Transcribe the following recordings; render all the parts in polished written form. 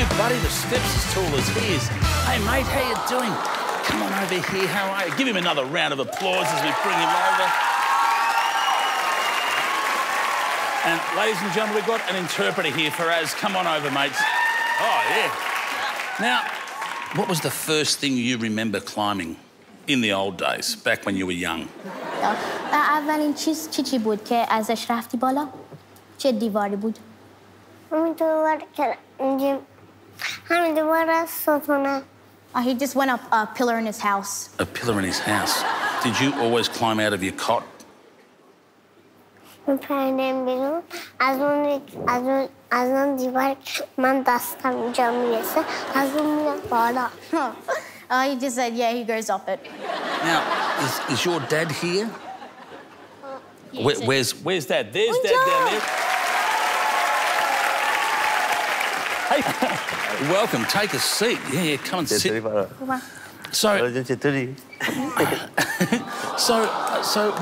new buddy that steps as tall as he is. Hey, mate, how you doing? Come on over here, how are you? Give him another round of applause as we bring him over. And, ladies and gentlemen, we've got an interpreter here for us. Come on over, mates. Oh, yeah. Now, what was the first thing you remember climbing in the old days, back when you were young? اولین چیز چی بود که ازش رفتی بالا؟ چه دیواری بود؟ همین دیوار ستونه. He just went up a pillar in his house. A pillar in his house. Did you always climb out of your cot? میپریدم بیرون. از اون دیوار من دستم اینجا میرسه. از اون میرم بالا. He just said, yeah, he goes up it. Now, is your dad here? Yes, where's Dad? There's Dad down there. Hey, welcome. Take a seat. Yeah, come and sit. So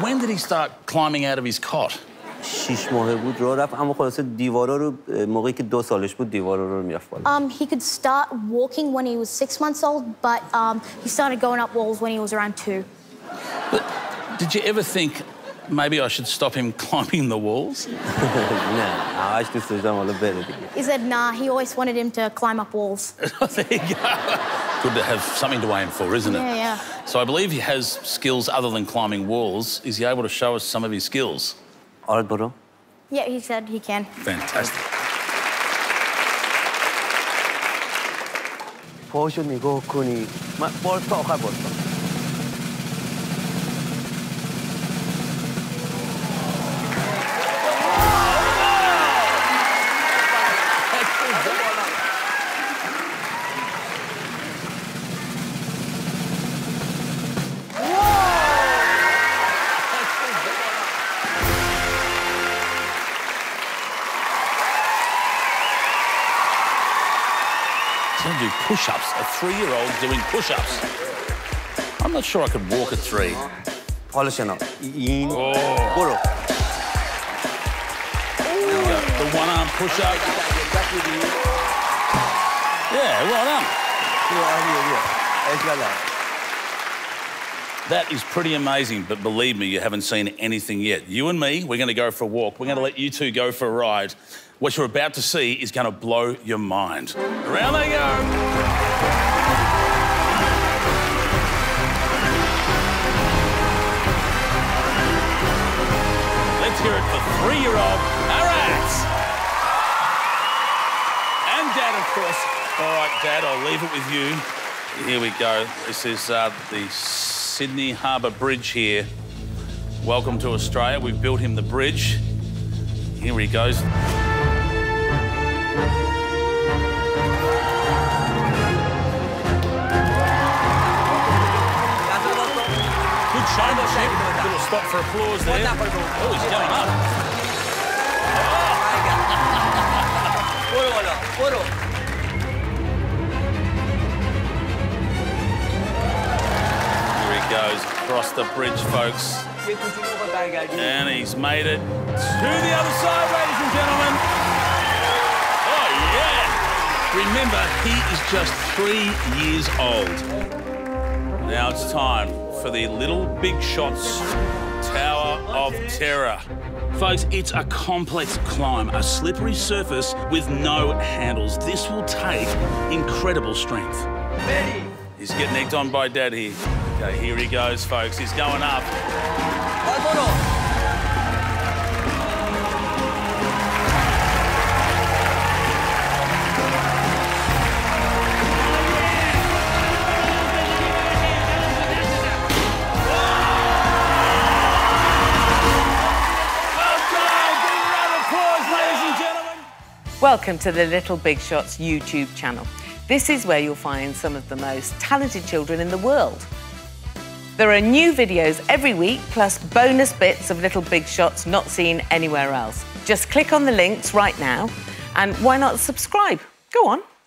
when did he start climbing out of his cot? 6 ماه بود راه رفت اما خلاصه دیوارا رو موقعی که 2 سالش بود دیوارا رو میرفت بالا. He could start walking when he was 6 months old but he started going up walls when he was around 2. But did you ever think maybe I should stop him climbing the walls? No, I just don't want to better. He said, nah, he always wanted him to climb up walls. There you go. Good to have something to aim for, isn't it? Yeah, yeah. So I believe he has skills other than climbing walls. Is he able to show us some of his skills? Alboro? Yeah, he said he can. Fantastic. پاشو نگاه کنی. من بار تا آخر بردم. Do push-ups, a 3-year-old doing push-ups. I'm not sure I could walk at 3. The one-arm push-up. Yeah, well done. That is pretty amazing, but believe me, you haven't seen anything yet. You and me, we're going to go for a walk. We're going to let you two go for a ride. What you're about to see is going to blow your mind. Around they go. Let's hear it for 3-year-old Arat. And Dad, of course. All right, Dad, I'll leave it with you. Here we go. This is the Sydney Harbour Bridge here. Welcome to Australia. We've built him the bridge. Here he goes. Little stop for applause there. Oh, he's going up. Here he goes, across the bridge, folks. And he's made it to the other side, ladies and gentlemen. Oh, yeah. Remember, he is just 3 years old. Now it's time for the Little Big Shots Tower of Terror. Folks, it's a complex climb, a slippery surface with no handles. This will take incredible strength. Ready. He's getting egged on by Dad here. Okay, here he goes, folks. He's going up. Welcome to the Little Big Shots YouTube channel. This is where you'll find some of the most talented children in the world. There are new videos every week, plus bonus bits of Little Big Shots not seen anywhere else. Just click on the links right now, and why not subscribe? Go on.